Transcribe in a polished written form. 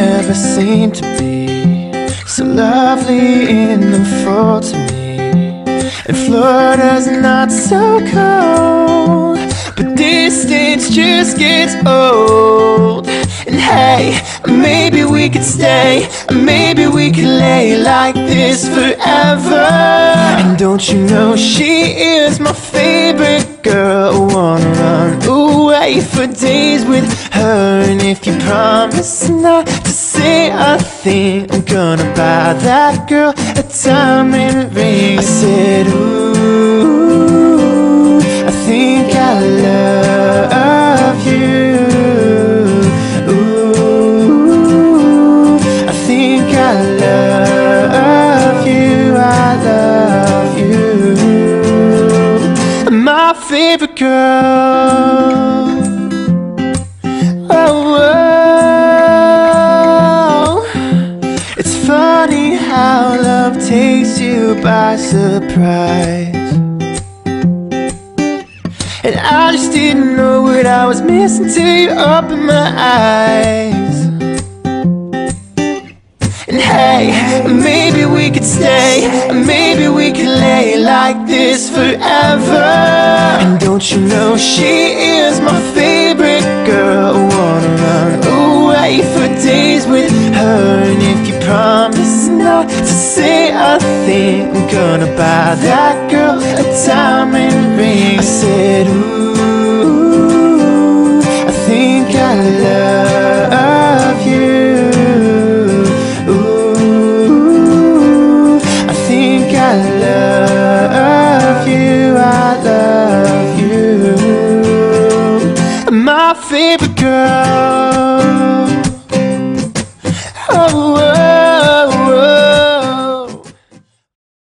never seemed to be so lovely in the fall to me. And Florida's not so cold, but distance just gets old. And hey, maybe we could stay, maybe we could lay like this forever. And don't you know she is my favorite girl, I wanna run away for days with her. And if you promise not to say a thing, I'm gonna buy that girl a diamond ring. I said, ooh, I think I love you. Favorite girl, oh, oh. It's funny how love takes you by surprise. And I just didn't know what I was missing till you opened my eyes. And hey, maybe we could stay, maybe we could lay like this forever. And don't you know she is my favorite girl, I wanna run away for days with her. And if you promise not to say a thing, I'm gonna buy that girl a diamond ring. I said, ooh, I think I love you. I love you, I love you, my favorite girl, oh, oh.